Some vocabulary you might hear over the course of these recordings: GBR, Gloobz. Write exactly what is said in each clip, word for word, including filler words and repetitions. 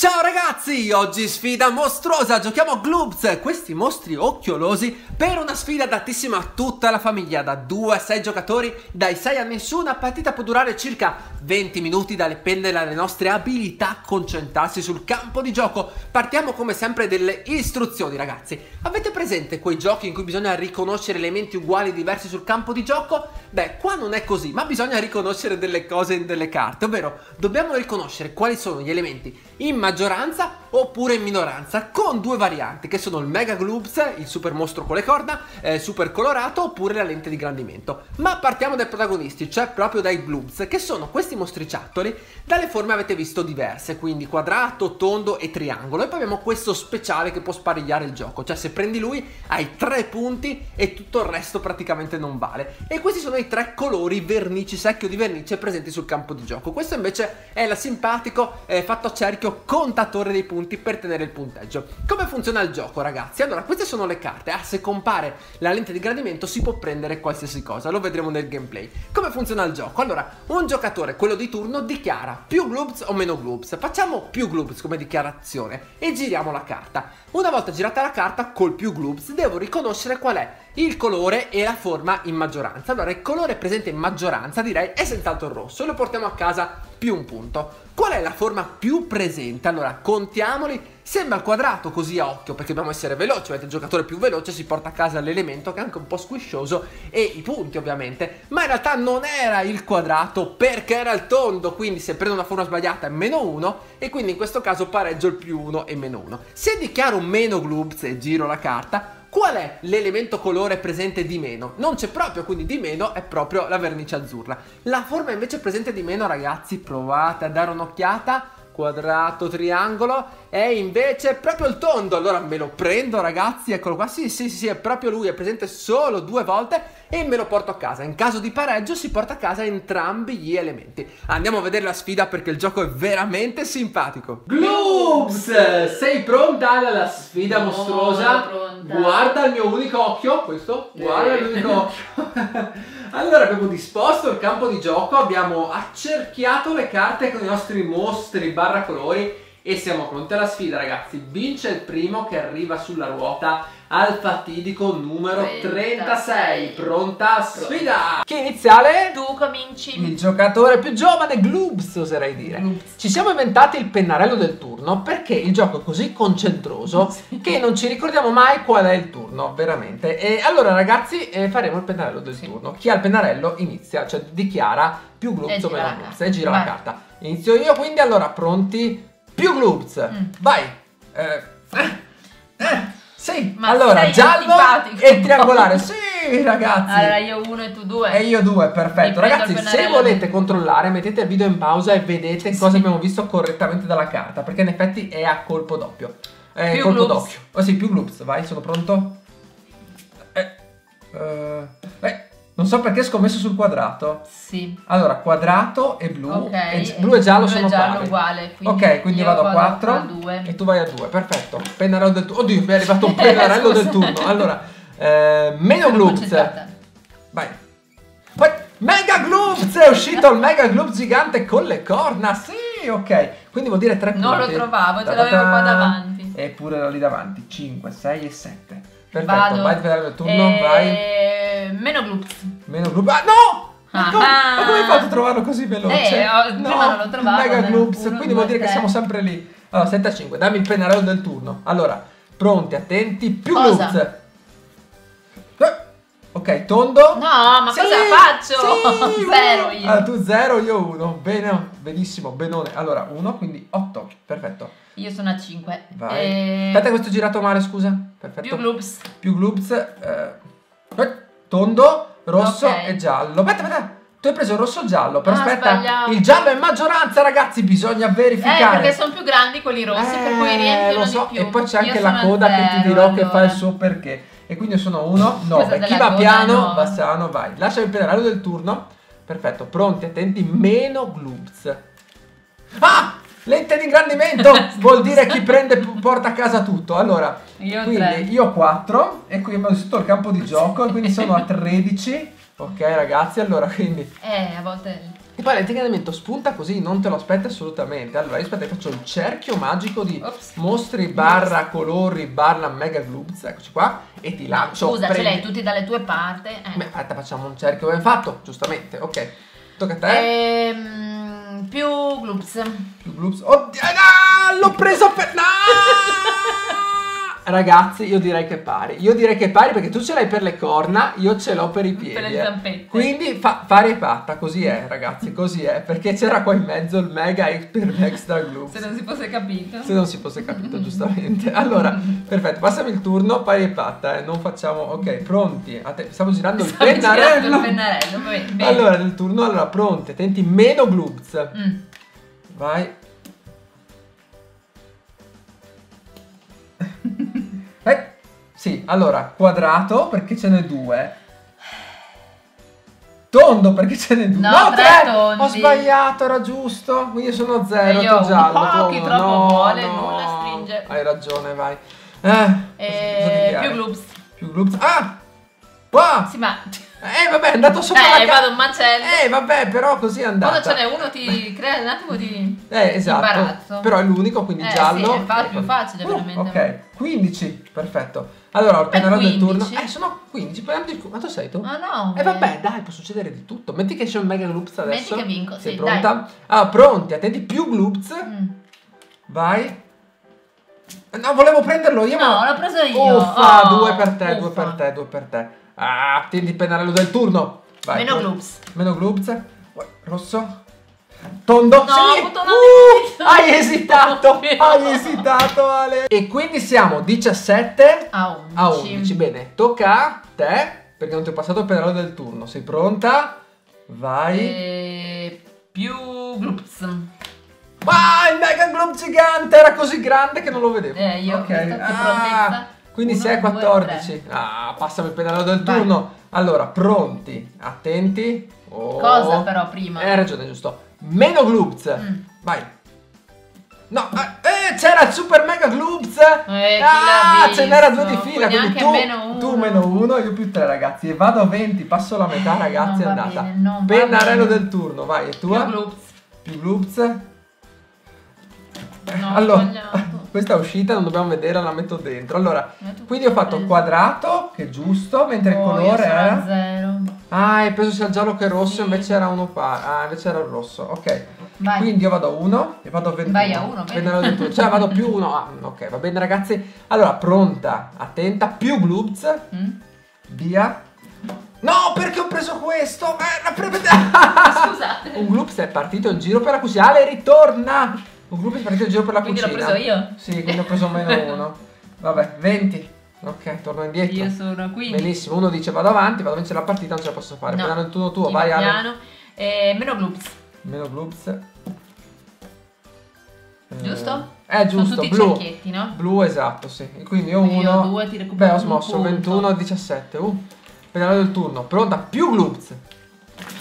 Ciao ragazzi, oggi sfida mostruosa, giochiamo a Gloobz, questi mostri occhiolosi, per una sfida adattissima a tutta la famiglia, da due a sei giocatori, dai sei a nessuna. Partita può durare circa venti minuti, da dipende dalle nostre abilità a concentrarsi sul campo di gioco. Partiamo come sempre delle istruzioni ragazzi. Avete presente quei giochi in cui bisogna riconoscere elementi uguali e diversi sul campo di gioco? Beh, qua non è così, ma bisogna riconoscere delle cose in delle carte, ovvero dobbiamo riconoscere quali sono gli elementi in maggioranza oppure in minoranza, con due varianti che sono il Mega Gloobz, il super mostro con le corna, eh, super colorato, oppure la lente di ingrandimento. Ma partiamo dai protagonisti, cioè proprio dai Gloobz, che sono questi mostriciattoli dalle forme avete visto diverse, quindi quadrato, tondo e triangolo. E poi abbiamo questo speciale che può sparigliare il gioco, cioè se prendi lui hai tre punti e tutto il resto praticamente non vale. E questi sono i tre colori vernici, secchio di vernice, presenti sul campo di gioco. Questo invece è la simpatico eh, fatto a cerchio contatore dei punti per tenere il punteggio. Come funziona il gioco ragazzi? Allora, queste sono le carte. Ah, se compare la lente di ingrandimento si può prendere qualsiasi cosa, lo vedremo nel gameplay. Come funziona il gioco? Allora, un giocatore, quello di turno, dichiara più Gloobz o meno Gloobz. Facciamo più Gloobz come dichiarazione e giriamo la carta. Una volta girata la carta col più Gloobz devo riconoscere qual è il colore e la forma in maggioranza. Allora, il colore presente in maggioranza direi è senz'altro il rosso e lo portiamo a casa più un punto. Qual è la forma più presente? Allora, contiamoli. Sembra il quadrato così a occhio perché dobbiamo essere veloci, avete il giocatore più veloce, si porta a casa l'elemento che è anche un po' squiscioso e i punti ovviamente, ma in realtà non era il quadrato perché era il tondo, quindi se prendo una forma sbagliata è meno uno e quindi in questo caso pareggio il più uno e meno uno. Se dichiaro meno Gloobz e giro la carta, qual è l'elemento colore presente di meno? Non c'è proprio, quindi di meno è proprio la vernice azzurra. La forma invece presente di meno ragazzi, provate a dare un'occhiata, quadrato, triangolo, è invece proprio il tondo. Allora me lo prendo ragazzi, eccolo qua, sì sì sì, è proprio lui, è presente solo due volte e me lo porto a casa. In caso di pareggio si porta a casa entrambi gli elementi. Andiamo a vedere la sfida perché il gioco è veramente simpatico. Gloobz, sei pronta alla sfida no, mostruosa? Guarda il mio unico occhio, questo, guarda eh. il mio unico occhio. Allora abbiamo disposto il campo di gioco, abbiamo accerchiato le carte con i nostri mostri barra colori e siamo pronti alla sfida ragazzi. Vince il primo che arriva sulla ruota al fatidico numero trentasei. Pronta sfida! Pronto. Che iniziale? Tu cominci. Il giocatore più giovane, Gloobz oserei dire. Gloobz. Ci siamo inventati il pennarello del turno perché il gioco è così concentroso sì. che non ci ricordiamo mai qual è il turno, veramente. E allora ragazzi eh, faremo il pennarello del sì. turno. Chi ha il pennarello inizia, cioè dichiara più Gloobz o meno Gloobz e gira la carta. Inizio io quindi, allora pronti? Più Gloobz, mm. vai! Eh, eh, eh. Sì, ma allora giallo e triangolare, sì ragazzi. Allora io uno e tu due. E io due, perfetto. Ragazzi, se volete controllare mettete il video in pausa e vedete sì. cosa abbiamo visto correttamente dalla carta, perché in effetti è a colpo doppio. È più colpo Gloobz. d'occhio. Oh sì, più Gloobz, vai, sono pronto. Eh, eh, eh. Non so perché ho scommesso sul quadrato. Sì. Allora, quadrato e blu. Okay, e blu e giallo blu sono giallo pari. Uguale, quindi ok, quindi vado a quattro a due. E tu vai a due, perfetto. Pennarello del turno. Oddio, mi è arrivato un pennarello del turno. Allora, eh, meno Gloobz. Vai. Poi, Mega Gloobz! È uscito il Mega Gloobz gigante con le corna. Sì, ok. Quindi vuol dire tre punti. Non lo trovavo, ce l'avevo qua davanti. Eppure ero lì davanti. cinque, sei e sette. Perfetto, vado. Vai a pennarello del turno, e... vai. Meno Gloobz. Meno Gloobz. Ah, no! Ah, come, ah, ma come hai fatto a trovarlo così veloce? Eh, ho, no, prima non l'ho trovato. Mega Gloobz, quindi due, vuol dire tre. Che siamo sempre lì. Allora, sette a cinque, dammi il pennarello del turno. Allora, pronti, attenti, più Gloobz. Eh, ok, tondo. No, ma sì, cosa faccio? Sì, zero io. Allora, tu zero, io uno. Bene, benissimo, benone. Allora, uno, quindi otto, perfetto. Io sono a cinque. Vai. E... aspetta, questo girato male, scusa. Perfetto. Più Gloobz. Più Gloobz. Eh... tondo, rosso okay. e giallo. Aspetta, aspetta, tu hai preso il rosso e giallo. Però ah, aspetta, sbagliamo. Il giallo è in maggioranza, ragazzi. Bisogna verificare. Eh, perché sono più grandi quelli rossi, eh, per cui riempiono lo so. di più. E poi c'è anche la coda zero, che ti dirò allora. che fa il suo perché. E quindi io sono uno, nove. Chi va piano, no. va sano, vai. Lascia il pennarello del turno. Perfetto, pronti, attenti, meno Gloobz. Ah! Lente di ingrandimento vuol dire chi prende porta a casa tutto. Allora, io quindi tre. Io quattro e qui abbiamo tutto il campo di gioco e quindi sono a tredici. Ok ragazzi, allora quindi... Eh, a volte... E poi l'antiingrandimento spunta così, non te lo aspetti assolutamente. Allora, aspetta, faccio il cerchio magico di Ops. mostri barra Ops. colori barra mega Gloobz, eccoci qua, e ti lancio. Scusa, prendi... ce l'hai tutti dalle tue parti. Eh. Beh, fatta, facciamo un cerchio ben fatto, giustamente, ok. Tocca a te. Ehm, più Gloobz. Più Gloobz. Oddio, no, l'ho preso per... No! Ragazzi, io direi che pari. Io direi che pari perché tu ce l'hai per le corna, io ce l'ho per i piedi. Per le zampette. Quindi fa, pari e patta, così è ragazzi, così è. Perché c'era qua in mezzo il mega Hyper Extra Gloobz. Se non si fosse capito. Se non si fosse capito, giustamente. Allora, perfetto, passami il turno, pari e patta, eh. Non facciamo... Ok, pronti. Stiamo girando il Stavo pennarello. Girando il pennarello, va bene. Allora, nel turno, allora, pronti. Tenti meno Gloobz. Mm. Vai. Sì, allora, quadrato perché ce n'è due. Tondo perché ce n'è due. No, no tre, tre tondi. Ho sbagliato, era giusto. Quindi sono zero, io, giallo. Oh, chi troppo no, vuole, no. nulla stringe. Hai ragione, vai. Eh, eh, più Gloobz. Più Gloobz. Ah! Qua! Sì, ma... Eh, vabbè, è andato sopra eh, la... Eh, vado un macello. Eh, vabbè, però così è andata. Quando ce n'è uno ti crea un attimo di... Eh, esatto. Imbarazzo. Però è l'unico, quindi eh, giallo. Sì, è fa più facile, uh, veramente. Ok, quindici, perfetto. Allora, ho pennato il turno. Eh, sono quindici, poi di... Ma tu sei tu? Ah, no. E eh, vabbè, dai, può succedere di tutto. Metti che c'è un mega Gloobz adesso. Metti che vinco, sei sì, pronta? Dai. Ah, pronti, attenti, più Gloobz. Mm. Vai. No, volevo prenderlo io, no, ma... No, l'ho preso io. Uffa, oh, due per te, uffa. due per te, due per te. Ah, tenti il pennarello del turno. Vai, meno Gloobz. Meno Gloobz. Rosso. Tondo. No, uh, hai esitato. Hai esitato, Ale. E quindi siamo diciassette a undici. Bene, tocca a te, perché non ti ho passato il pennarello del turno. Sei pronta? Vai. E... più Gloobz. Ah, il mega Gloobz gigante. Era così grande che non lo vedevo. Eh, io okay. ho Quindi sei a quattordici. Ah, passami il pennarello del turno. Vai. Allora, pronti, attenti. Oh. Cosa però prima? Hai eh, ragione, giusto. Meno Gloobz. Mm. Vai. No, eh, c'era il super mega Gloobz. Eh, ah, ce n'era due di fila. Quindi, quindi tu, meno uno. tu meno uno e io più tre, ragazzi. E vado a venti, passo la metà, ragazzi, eh, è andata. Bene, pennarello del turno, vai. E tua? Più Gloobz. Più Gloobz. No, allora, sbagliato. Questa uscita non dobbiamo vedere, la metto dentro. Allora, quindi ho fatto quadrato, che è giusto, mentre oh, il colore era zero. Ah, hai preso sia il giallo che il rosso, sì. invece era uno pari. Ah, invece era il rosso. Ok. Vai. Quindi io vado a uno e vado a ventuno. Vai a uno, ventuno. Cioè vado più uno. Ah, ok, va bene ragazzi. Allora, pronta, attenta, più Gloobz. Mm. Via. No, perché ho preso questo? Scusate. Un Gloobz è partito in giro per la cucina e ritorna. Un gruppo è partito in giro per la quindi cucina. Quindi l'ho preso io? Sì, quindi ho preso meno uno. Vabbè, venti. Ok, torno indietro. Io sono qui. Benissimo, uno dice vado avanti, vado a vincere la partita, non ce la posso fare. No. Prendano il turno tuo, vai Ale. Eh, meno Gloobz. Meno Gloobz. Giusto? Eh, giusto. Sono tutti blu. I cerchietti, no? Blu, esatto, sì. E quindi io uno. Io due, ti recupero. Beh, ho smosso, ventuno a diciassette. Uh, pedale del turno. Pronta, più Gloobz.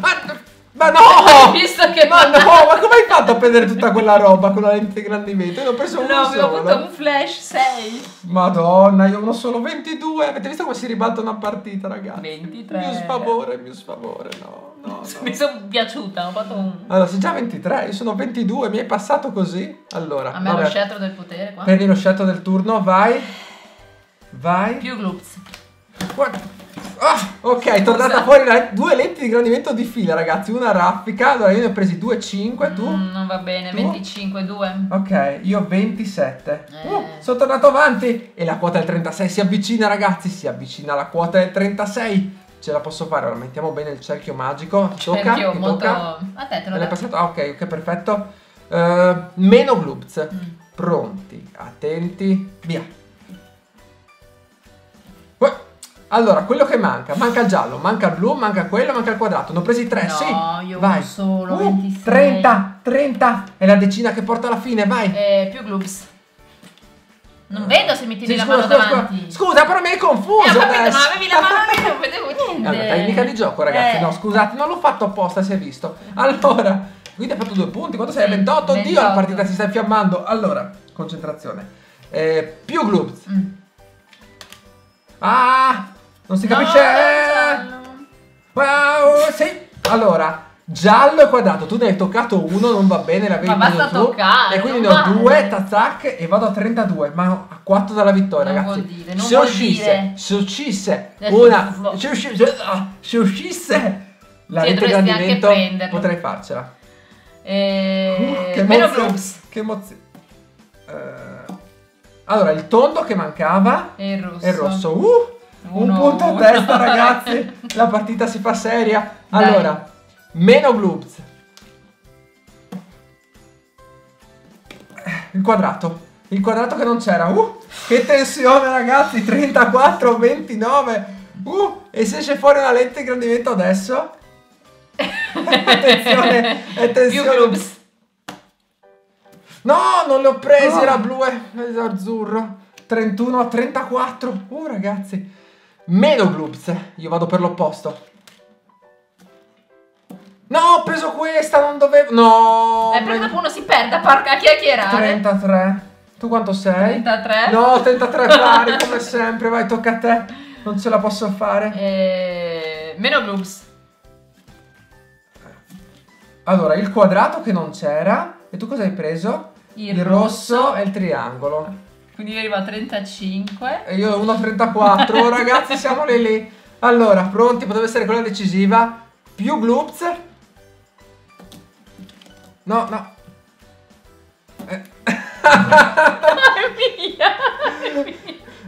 Ah! Ma no! Visto che ma no! Ma come hai fatto a prendere tutta quella roba con la lente ingrandimento? Io ne ho preso uno no, solo. No, avevo avuto un flash sei. Madonna, io uno solo ventidue. Avete visto come si ribalta una partita, ragazzi? ventitré. Mio sfavore, mio sfavore, no, no, no. Mi sono piaciuta, ho fatto un... Allora, sei già ventitré, io sono ventidue, mi hai passato così? Allora, a me vabbè. Lo scettro del potere qua. Prendi lo scettro del turno, vai. Vai. Più Gloobz. Guarda. Ah, ok, è tornata fuori la, due lenti di ingrandimento di fila, ragazzi. Una raffica. Allora, io ne ho presi due, cinque. Tu? Mm, non va bene, tu? venticinque, due. Ok, io ventisette. Eh. Uh, sono tornato avanti. E la quota del trentasei si avvicina, ragazzi. Si avvicina la quota del trentasei. Ce la posso fare. Ora mettiamo bene il cerchio magico. Tocca. Cerchio molto... tocca. A te te lo passato. Ah, ok, ok, perfetto. Uh, meno Gloobz. Mm. Pronti, attenti, via. Allora, quello che manca, manca il giallo, manca il blu, manca quello, manca il quadrato. Ne ho presi tre, no, sì. No, io vai. Uno solo, uh, ventisei. trenta, trenta. È la decina che porta alla fine, vai. Eh, più Gloobz. Non vedo se mi tieni sì, la scusa, mano scusa, davanti. Scusa, però mi hai confuso. Eh, ho capito, ma avevi la mano e non vedevo niente. Allora, tecnica di gioco, ragazzi. Eh. No, scusate, non l'ho fatto apposta, si è visto. Allora, quindi hai fatto due punti. Quanto sei? ventotto? Oddio, la partita si sta infiammando. Allora, concentrazione. Eh, più Gloobz. Mm. Ah! Non si capisce! No, wow! Sì! Allora, giallo e quadrato, tu ne hai toccato uno, non va bene, l'avevi preso tu toccare, e quindi ne ho due, tazac, e vado a trentadue, ma a quattro dalla vittoria, non ragazzi. Dire, non se uscisse, se uscisse una, se uscisse, se uscisse la sì, rete ingrandimento, potrei farcela. E... Uh, che emozione, che emozione. Uh, allora, il tondo che mancava e il rosso. E il rosso. Uh, un punto a testa, ragazzi. La partita si fa seria. Dai. Allora, meno Gloobz. Il quadrato. Il quadrato che non c'era. Uh, che tensione, ragazzi. trentaquattro ventinove. Uh, e se c'è fuori una lente ingrandimento adesso? Attenzione, attenzione. Più Gloobz. No, non le ho presi, oh. Era blu e azzurro. trentuno a trentaquattro. Uh, ragazzi. Meno Gloobz. Io vado per l'opposto. No, ho preso questa, non dovevo... No! È perché dopo uno si perde, porca chiacchierare. trentatré. Tu quanto sei? trentatré. No, trentatré pari, come sempre. Vai, tocca a te. Non ce la posso fare. E... meno Gloobz. Allora, il quadrato che non c'era. E tu cosa hai preso? Il, il rosso, rosso e il triangolo. Quindi io arrivo a trentacinque. E io uno a trentaquattro. Ragazzi, siamo lì lì. Allora, pronti? Potrebbe essere quella decisiva. Più Gloobz. No, no. Eh. È mia, è mia.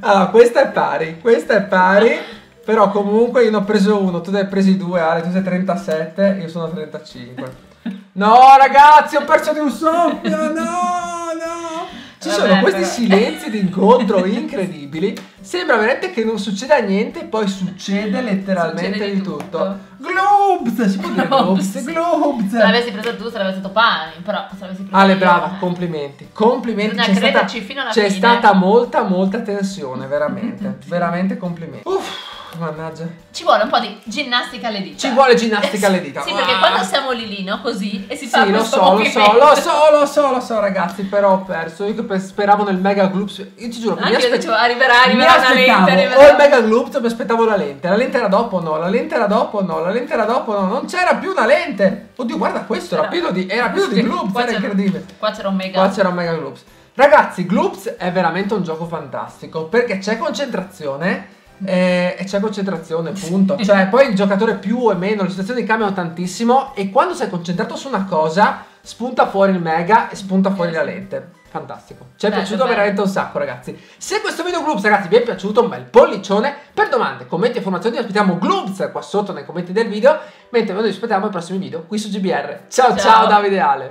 Allora, questa è pari. Questa è pari. Però comunque io ne ho preso uno. Tu ne hai presi due, Ale. Tu sei trentasette. Io sono trentacinque. No, ragazzi, ho perso di un soffio. No, no. Ci Vabbè, sono questi però. silenzi d'incontro incredibili. Sembra veramente che non succeda niente, poi succede letteralmente succede di, di tutto. tutto. Gloobz, si può dire Gloobz. Gloobz. Se l'avessi preso tu, sarebbe stato pani. Però se l'avessi preso Ale, io, brava, eh. complimenti. Complimenti. C'è stata, c'è stata molta, molta tensione, veramente. Veramente complimenti. Uff. Mannaggia. Ci vuole un po' di ginnastica alle dita. Ci vuole ginnastica alle dita. Sì, perché ah. quando siamo lì lì, no? Così e si fa sì, questo lo so, lo so, lo so, lo so, lo so, ragazzi. Però ho perso. Io che speravo nel Mega Gloobz. Io ti giuro, mi aspettavo. Arriverà, arriverà una lente. Arriverà. O il Mega Gloobz, mi aspettavo la lente. La lente era dopo, no? La lente era dopo, no? La lente era dopo, no? Non c'era più una lente. Oddio, guarda questo. Era pieno di, era pieno di Gloobz. Era incredibile. Qua c'era un Mega. Qua c'era un Mega Gloobz. Ragazzi, Gloobz è veramente un gioco fantastico perché c'è concentrazione. E c'è concentrazione, punto. Cioè, poi il giocatore più e meno, le situazioni cambiano tantissimo. E quando sei concentrato su una cosa, spunta fuori il mega e spunta fuori la lente. Fantastico. Ci è bello, piaciuto bello. veramente un sacco, ragazzi. Se questo video Gloobz, ragazzi, vi è piaciuto, un bel pollicione. Per domande, commenti e informazioni, vi aspettiamo Gloobz qua sotto nei commenti del video. Mentre noi vi aspettiamo ai prossimi video qui su G B R. Ciao ciao, ciao Davide e Ale.